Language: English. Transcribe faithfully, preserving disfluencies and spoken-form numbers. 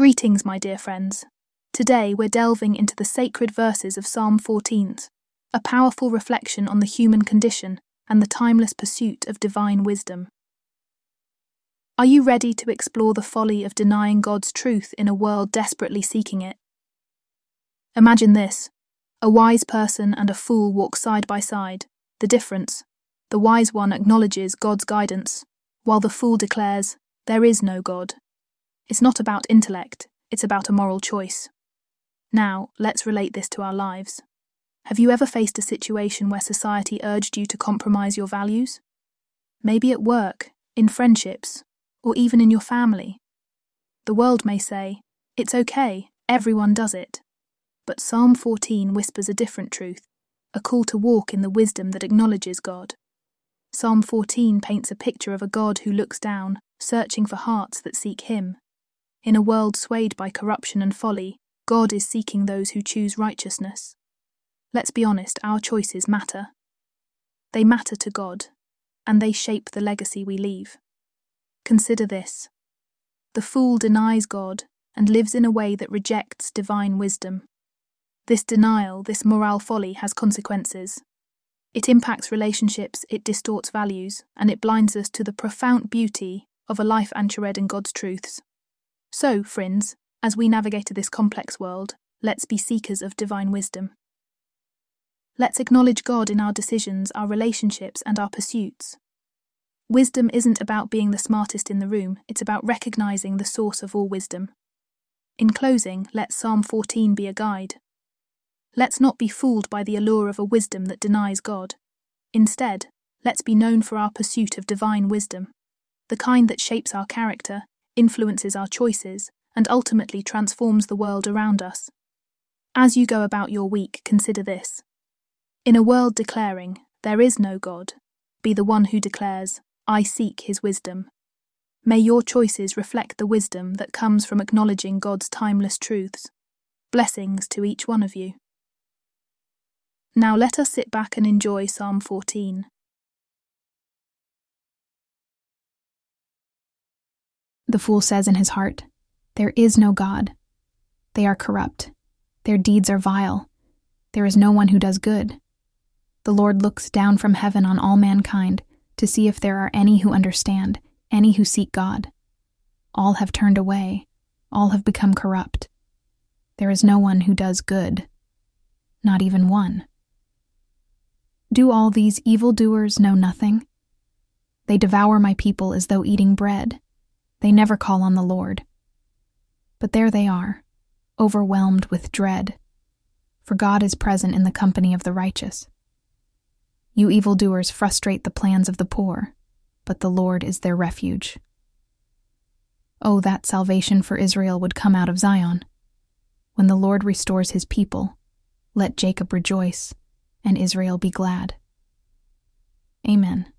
Greetings, my dear friends. Today we're delving into the sacred verses of Psalm fourteen, a powerful reflection on the human condition and the timeless pursuit of divine wisdom. Are you ready to explore the folly of denying God's truth in a world desperately seeking it? Imagine this: a wise person and a fool walk side by side. The difference? The wise one acknowledges God's guidance, while the fool declares, "There is no God." It's not about intellect, it's about a moral choice. Now, let's relate this to our lives. Have you ever faced a situation where society urged you to compromise your values? Maybe at work, in friendships, or even in your family. The world may say, "It's okay, everyone does it." But Psalm fourteen whispers a different truth, a call to walk in the wisdom that acknowledges God. Psalm fourteen paints a picture of a God who looks down, searching for hearts that seek him. In a world swayed by corruption and folly, God is seeking those who choose righteousness. Let's be honest, our choices matter. They matter to God, and they shape the legacy we leave. Consider this: the fool denies God and lives in a way that rejects divine wisdom. This denial, this moral folly, has consequences. It impacts relationships, it distorts values, and it blinds us to the profound beauty of a life anchored in God's truths. So, friends, as we navigate this complex world, let's be seekers of divine wisdom. Let's acknowledge God in our decisions, our relationships, and our pursuits. Wisdom isn't about being the smartest in the room, it's about recognizing the source of all wisdom. In closing, let Psalm fourteen be a guide. Let's not be fooled by the allure of a wisdom that denies God. Instead, let's be known for our pursuit of divine wisdom, the kind that shapes our character, influences our choices, and ultimately transforms the world around us. As you go about your week, consider this: in a world declaring, "There is no God," be the one who declares, "I seek his wisdom." May your choices reflect the wisdom that comes from acknowledging God's timeless truths. Blessings to each one of you. Now let us sit back and enjoy Psalm fourteen. The fool says in his heart, "There is no God. They are corrupt. Their deeds are vile. There is no one who does good. The Lord looks down from heaven on all mankind to see if there are any who understand, any who seek God. All have turned away. All have become corrupt. There is no one who does good, not even one. Do all these evildoers know nothing? They devour my people as though eating bread. They never call on the Lord." But there they are, overwhelmed with dread, for God is present in the company of the righteous. You evildoers frustrate the plans of the poor, but the Lord is their refuge. Oh, that salvation for Israel would come out of Zion. When the Lord restores his people, let Jacob rejoice, and Israel be glad. Amen.